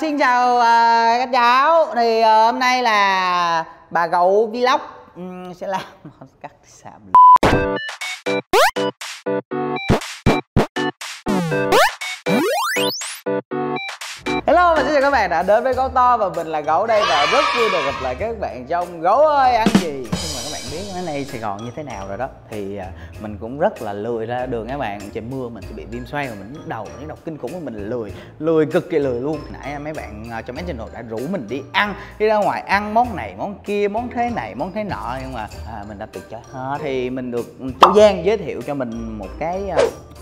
Xin chào các cháu. Thì hôm nay là bà Gấu Vlog sẽ làm món cắt xả Hello và xin chào các bạn đã đến với Gấu To và mình là Gấu Đây và rất vui được gặp lại các bạn trong Gấu Ơi Ăn Gì. Ở nay Sài Gòn như thế nào rồi đó thì mình cũng rất là lười ra đường các bạn. Trời mưa mình sẽ bị viêm xoang rồi mình nhức đầu, những đọc kinh khủng của mình lười cực kỳ lười luôn. Nãy mấy bạn trong mấy channel đã rủ mình đi ăn, đi ra ngoài ăn món này món kia, món thế này món thế nọ, nhưng mà mình đã từ chối. Thì mình được Châu Giang giới thiệu cho mình một cái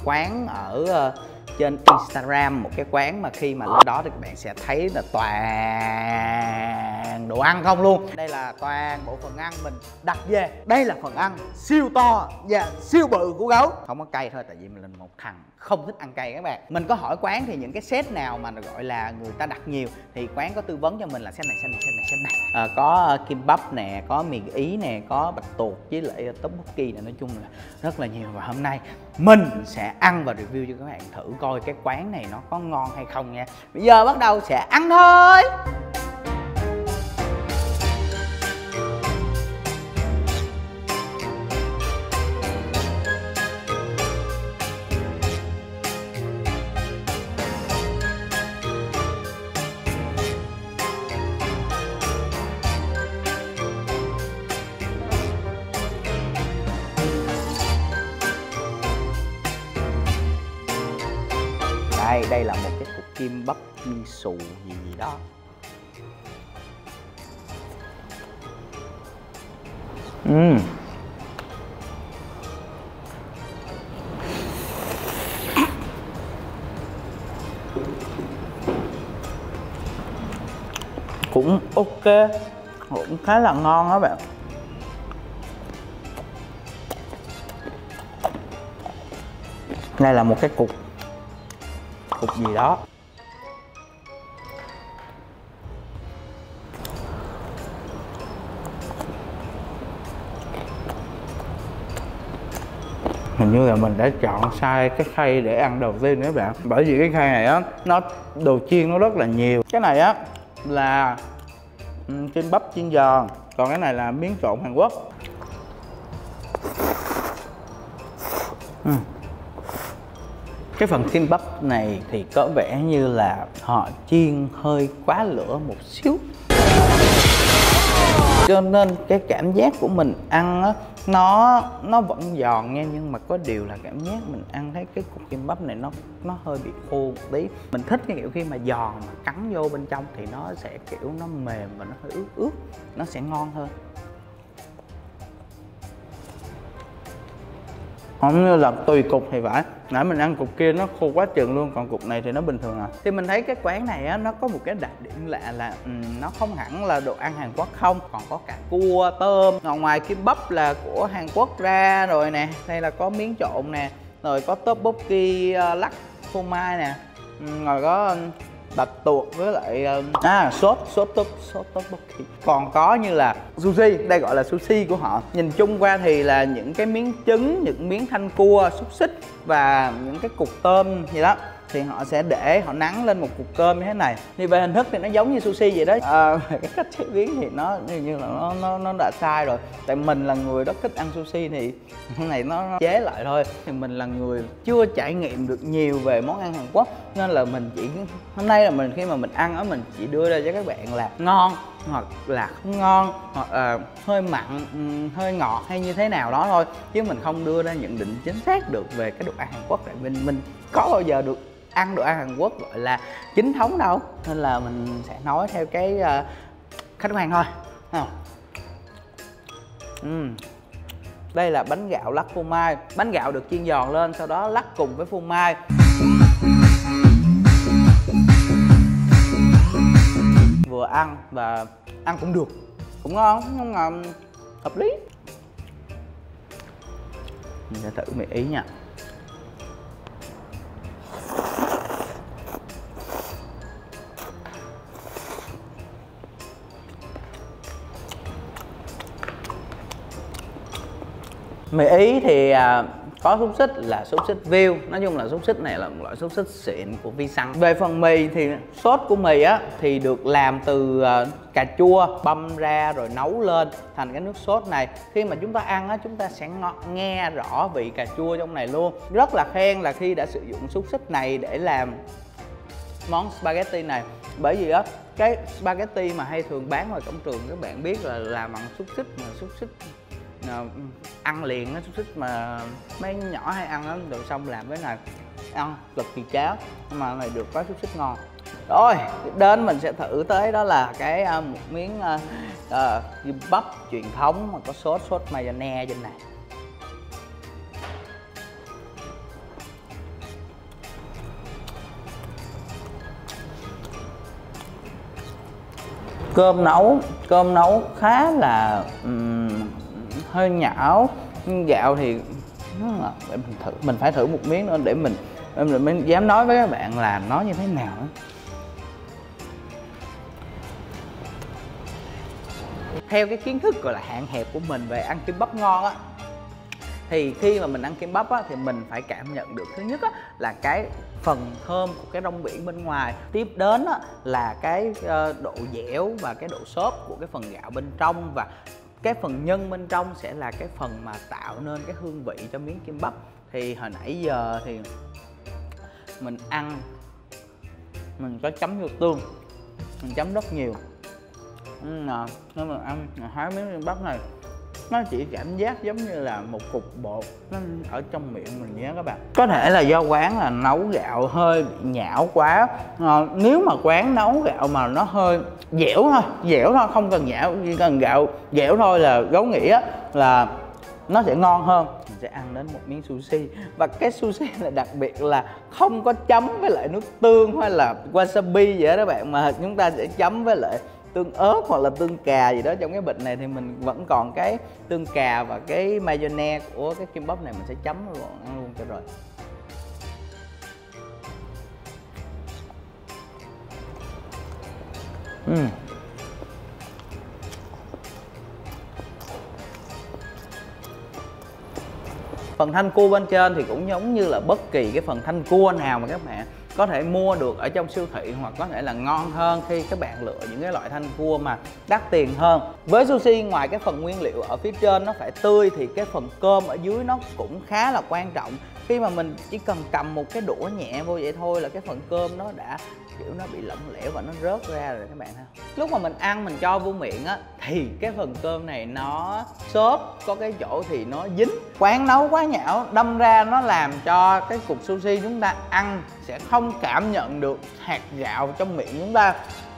quán ở trên Instagram, một cái quán mà khi mà lên đó thì các bạn sẽ thấy là toàn đồ ăn không luôn. Đây là toàn bộ phần ăn mình đặt về. Đây là phần ăn siêu to và siêu bự của Gấu. Không có cay thôi, tại vì mình là một thằng không thích ăn cay các bạn. Mình có hỏi quán thì những cái set nào mà gọi là người ta đặt nhiều thì quán có tư vấn cho mình là set này, set này, set này, set này. Có kim bắp nè, có mì Ý nè, có bạch tuộc với lại tteokbokki nè, nói chung là rất là nhiều. Và hôm nay mình sẽ ăn và review cho các bạn thử coi cái quán này nó có ngon hay không nha. Bây giờ bắt đầu sẽ ăn thôi. Đây là một cái cục kim bắp miso gì đó. Cũng ok, cũng khá là ngon đó bạn. Đây là một cái cục gì đó. Hình như là mình đã chọn sai cái khay để ăn đầu tiên đấy bạn. Bởi vì cái khay này á, nó đồ chiên nó rất là nhiều. Cái này á là kim bắp chiên giòn, còn cái này là miếng trộn Hàn Quốc. Cái phần kim bắp này thì có vẻ như là họ chiên hơi quá lửa một xíu, cho nên cái cảm giác của mình ăn á, nó vẫn giòn nha, nhưng mà có điều là cảm giác mình ăn thấy cái cục kim bắp này nó hơi bị khô một tí. Mình thích cái kiểu khi mà giòn mà cắn vô bên trong thì nó sẽ kiểu nó mềm và nó hơi ướt, nó sẽ ngon hơn. Không như là tùy cục thì phải. Nãy mình ăn cục kia nó khô quá chừng luôn, còn cục này thì nó bình thường à. Thì mình thấy cái quán này á, nó có một cái đặc điểm lạ là nó không hẳn là đồ ăn Hàn Quốc không, còn có cả cua, tôm. Ngoài kim bắp là của Hàn Quốc ra rồi nè, đây là có miếng trộn nè, rồi có tteokbokki lắc phô mai nè, rồi có bạch tuộc với lại sốt tteokbokki, còn có như là sushi, đây gọi là sushi của họ. Nhìn chung qua thì là những cái miếng trứng, những miếng thanh cua, xúc xích và những cái cục tôm gì đó thì họ sẽ để họ nắng lên một cục cơm như thế này. Thì về hình thức thì nó giống như sushi vậy đó. Cái cách chế biến thì nó như là nó đã sai rồi. Tại mình là người rất thích ăn sushi thì cái này nó chế lại thôi. Thì mình là người chưa trải nghiệm được nhiều về món ăn Hàn Quốc nên là mình chỉ hôm nay là mình khi mà mình ăn á, mình chỉ đưa ra cho các bạn là ngon hoặc là không ngon, hoặc hơi mặn, hơi ngọt hay như thế nào đó thôi, chứ mình không đưa ra nhận định chính xác được về cái đồ ăn Hàn Quốc. Tại mình có bao giờ được ăn đồ ăn Hàn Quốc gọi là chính thống đâu, nên là mình sẽ nói theo cái khách quan thôi. Đây là bánh gạo lắc phô mai. Bánh gạo được chiên giòn lên, sau đó lắc cùng với phô mai. Vừa ăn và ăn cũng được, cũng ngon, không ngon, hợp lý. Mình sẽ thử mì Ý nha. Mì Ý thì Có xúc xích là xúc xích view. Nói chung là xúc xích này là một loại xúc xích xịn của Vi Săn. Về phần mì thì sốt của mì á thì được làm từ cà chua, băm ra rồi nấu lên thành cái nước sốt này. Khi mà chúng ta ăn á, chúng ta sẽ nghe rõ vị cà chua trong này luôn. Rất là khen là khi đã sử dụng xúc xích này để làm món spaghetti này. Bởi vì á, cái spaghetti mà hay thường bán ở trong trường các bạn biết là làm bằng xúc xích, mà xúc xích ăn liền á, xúc xích mà mấy nhỏ hay ăn á, rồi xong làm cái này ăn cực kỳ cháo, nhưng mà này được có xúc xích ngon. Rồi đến mình sẽ thử tới đó là cái một miếng kim bắp truyền thống mà có sốt mayonnaise trên này. Cơm nấu khá là hơi nhão, gạo thì mình phải thử một miếng nữa để mình dám nói với các bạn là nó như thế nào đó. Theo cái kiến thức gọi là hạn hẹp của mình về ăn kim bắp ngon á, thì khi mà mình ăn kim bắp á, thì mình phải cảm nhận được thứ nhất á, là cái phần thơm của cái rong biển bên ngoài. Tiếp đến á, là cái độ dẻo và cái độ xốp của cái phần gạo bên trong. Và cái phần nhân bên trong sẽ là cái phần mà tạo nên cái hương vị cho miếng kim bắp. Thì hồi nãy giờ thì mình ăn, mình có chấm vô tương, mình chấm rất nhiều. Nên mình ăn hai miếng kim bắp này, nó chỉ cảm giác giống như là một cục bột nó ở trong miệng mình nhé các bạn. Có thể là do quán là nấu gạo hơi bị nhão quá. Nếu mà quán nấu gạo mà nó hơi dẻo thôi, không cần nhão, chỉ cần gạo dẻo thôi là Gấu nghĩ là nó sẽ ngon hơn. Mình sẽ ăn đến một miếng sushi, và cái sushi là đặc biệt là không có chấm với lại nước tương hay là wasabi vậy đó các bạn, mà chúng ta sẽ chấm với lại tương ớt hoặc là tương cà gì đó. Trong cái bịch này thì mình vẫn còn cái tương cà và cái mayonnaise của cái kim bắp này, mình sẽ chấm luôn, ăn luôn cho rồi. Phần thanh cua bên trên thì cũng giống như là bất kỳ cái phần thanh cua nào mà các bạn có thể mua được ở trong siêu thị, hoặc có thể là ngon hơn khi các bạn lựa những cái loại thanh cua mà đắt tiền hơn. Với sushi, ngoài cái phần nguyên liệu ở phía trên nó phải tươi, thì cái phần cơm ở dưới nó cũng khá là quan trọng. Khi mà mình chỉ cần cầm một cái đũa nhẹ vô vậy thôi là cái phần cơm nó đã kiểu nó bị lỏng lẻo và nó rớt ra rồi các bạn ha. Lúc mà mình ăn, mình cho vô miệng á, thì cái phần cơm này nó xốp, có cái chỗ thì nó dính. Quán nấu quá nhão, đâm ra nó làm cho cái cục sushi chúng ta ăn sẽ không cảm nhận được hạt gạo trong miệng chúng ta,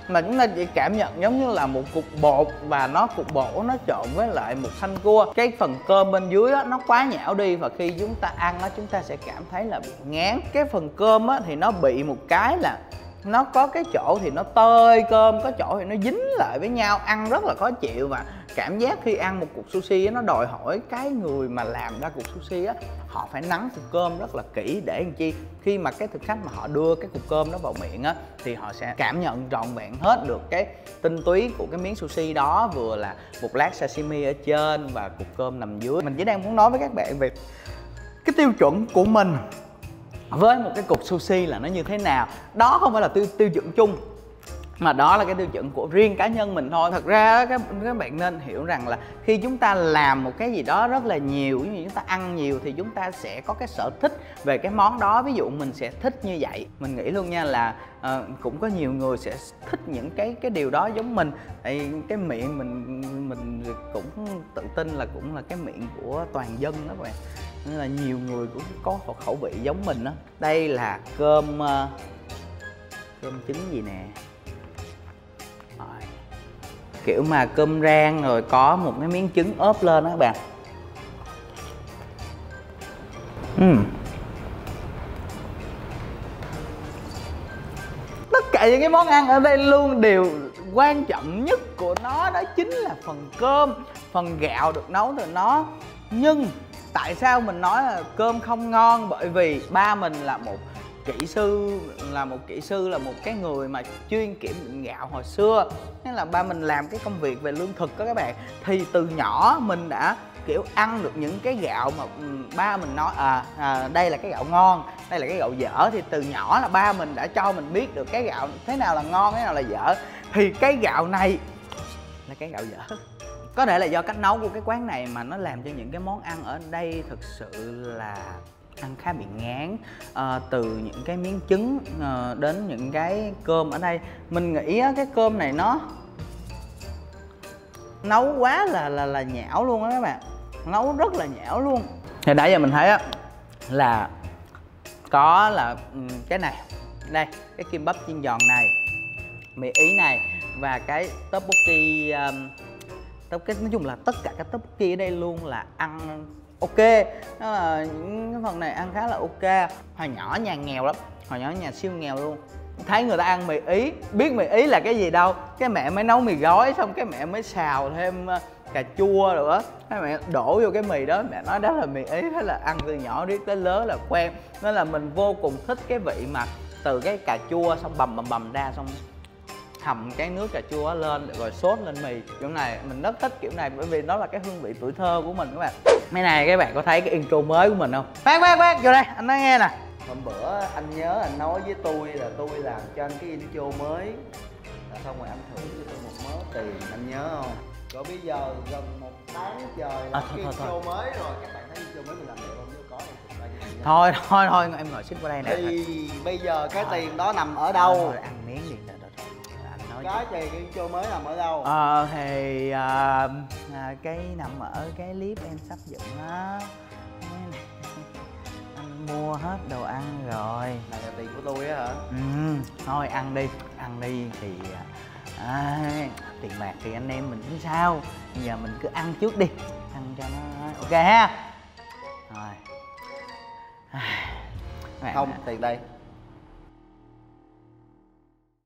mà chúng ta chỉ cảm nhận giống như là một cục bột, và nó cục bột nó trộn với lại một thanh cua. Cái phần cơm bên dưới á, nó quá nhão đi, và khi chúng ta ăn á, chúng ta sẽ cảm thấy là bị ngán. Cái phần cơm á, thì nó bị một cái là nó có cái chỗ thì nó tơi cơm, có chỗ thì nó dính lại với nhau, ăn rất là khó chịu. Và cảm giác khi ăn một cục sushi á, nó đòi hỏi cái người mà làm ra cục sushi á, họ phải nắn cục cơm rất là kỹ, để làm chi khi mà cái thực khách mà họ đưa cái cục cơm đó vào miệng á, thì họ sẽ cảm nhận trọn vẹn hết được cái tinh túy của cái miếng sushi đó, vừa là một lát sashimi ở trên và cục cơm nằm dưới. Mình chỉ đang muốn nói với các bạn về cái tiêu chuẩn của mình với một cái cục sushi là nó như thế nào. Đó không phải là tiêu chuẩn chung, mà đó là cái tiêu chuẩn của riêng cá nhân mình thôi. Thật ra các bạn nên hiểu rằng là khi chúng ta làm một cái gì đó rất là nhiều, ví dụ chúng ta ăn nhiều, thì chúng ta sẽ có cái sở thích về cái món đó. Ví dụ mình sẽ thích như vậy. Mình nghĩ luôn nha là cũng có nhiều người sẽ thích những cái điều đó giống mình. Cái miệng mình cũng tự tin là cũng là cái miệng của toàn dân đó các bạn, nên là nhiều người cũng có khẩu vị giống mình đó. Đây là cơm trứng gì nè, kiểu mà cơm rang rồi có một cái miếng trứng ốp lên đó các bạn. Tất cả những cái món ăn ở đây luôn, điều quan trọng nhất của nó đó chính là phần cơm, phần gạo được nấu từ nó. Nhưng tại sao mình nói là cơm không ngon? Bởi vì ba mình là một kỹ sư, là một cái người mà chuyên kiểm định gạo hồi xưa, nên là ba mình làm cái công việc về lương thực đó các bạn. Thì từ nhỏ mình đã kiểu ăn được những cái gạo mà ba mình nói đây là cái gạo ngon, đây là cái gạo dở, thì từ nhỏ là ba mình đã cho mình biết được cái gạo thế nào là ngon, thế nào là dở. Thì cái gạo này là cái gạo dở. Có thể là do cách nấu của cái quán này mà nó làm cho những cái món ăn ở đây thực sự là ăn khá bị ngán. Từ những cái miếng trứng đến những cái cơm ở đây, mình nghĩ cái cơm này nó nấu quá là nhão luôn á các bạn, nấu rất là nhão luôn. Thì nãy giờ mình thấy á là có là cái này đây, cái kim bắp chiên giòn này, mì ý này và cái tteokbokki. Nói chung là tất cả các tteokbokki ở đây luôn là ăn ok, đó là những cái phần này ăn khá là ok. Hồi nhỏ nhà nghèo lắm, hồi nhỏ nhà siêu nghèo luôn, thấy người ta ăn mì ý, biết mì ý là cái gì đâu, cái mẹ mới nấu mì gói xong cái mẹ mới xào thêm cà chua rồi á, cái mẹ đổ vô cái mì đó, mẹ nói đó là mì ý. Thế là ăn từ nhỏ riết tới lớn là quen, nên là mình vô cùng thích cái vị mà từ cái cà chua xong bầm ra, xong hầm cái nước cà chua lên rồi sốt lên mì. Kiểu này mình rất thích kiểu này, bởi vì đó là cái hương vị tuổi thơ của mình các bạn. Mấy này các bạn có thấy cái intro mới của mình không? Khoan vô đây, anh nói nghe nè. Hôm bữa anh nhớ anh nói với tôi làm cho anh cái intro mới, là xong rồi anh thưởng cho tôi một mớ tiền, anh nhớ không? Rồi bây giờ gần 1 tháng trời là cái intro mới rồi. Các bạn thấy intro mới mình làm được không? Nếu có thì thôi em ngồi xích qua đây nè. Thì bây giờ cái tiền đó nằm ở đâu? Thôi, ăn miếng đi. Cái gì, cái intro mới nằm ở đâu? Thì cái nằm ở cái clip em sắp dựng đó. Anh mua hết đồ ăn rồi. Này là tiền của tôi á hả? Ừ, thôi ăn đi thì tiền bạc thì anh em mình tính sao. Bây giờ mình cứ ăn trước đi, ăn cho nó ok ha. Rồi. Không, tiền đây.